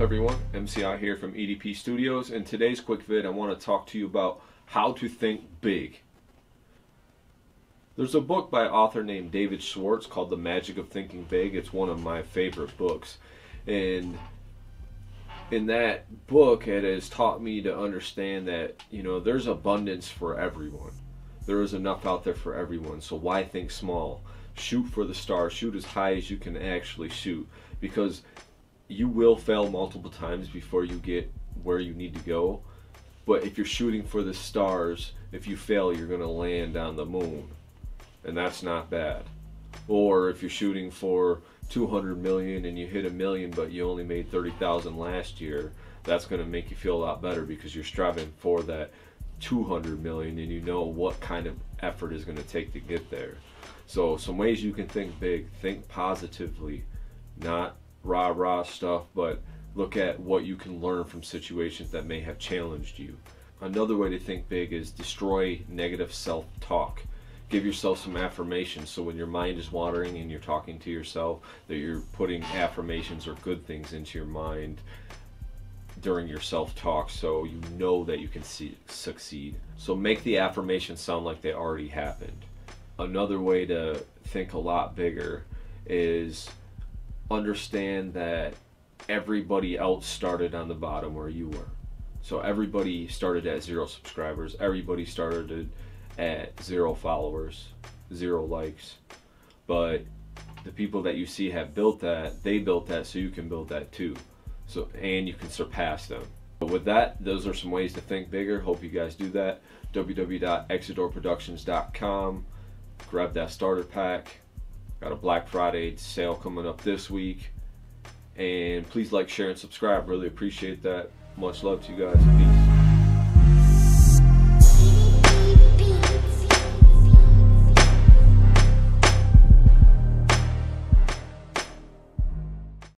up, everyone? MCI here from EDP Studios. In today's quick vid, I want to talk to you about how to think big. There's a book by an author named David Schwartz called The Magic of Thinking Big. It's one of my favorite books. And in that book, it has taught me to understand that, you know, there's abundance for everyone. There is enough out there for everyone. So why think small? Shoot for the stars. Shoot as high as you can actually shoot, because you will fail multiple times before you get where you need to go. But if you're shooting for the stars, if you fail, you're going to land on the moon, and that's not bad. Or if you're shooting for 200 million and you hit a million, but you only made 30,000 last year, that's going to make you feel a lot better because you're striving for that 200 million and you know what kind of effort is going to take to get there. So some ways you can think big: think positively, not rah-rah stuff, but look at what you can learn from situations that may have challenged you. Another way to think big is destroy negative self-talk. Give yourself some affirmations, so when your mind is wandering and you're talking to yourself, that you're putting affirmations or good things into your mind during your self-talk, so you know that you can succeed. So make the affirmations sound like they already happened. Another way to think a lot bigger is understand that everybody else started on the bottom where you were. So everybody started at 0 subscribers, everybody started at 0 followers, 0 likes, but the people that you see have built that, they built that, so you can build that too. So, and you can surpass them. But with that, those are some ways to think bigger. Hope you guys do that. www.exitdoorproductions.com. Grab that starter pack. Got a Black Friday sale coming up this week. And please like, share, and subscribe. Really appreciate that. Much love to you guys. Peace.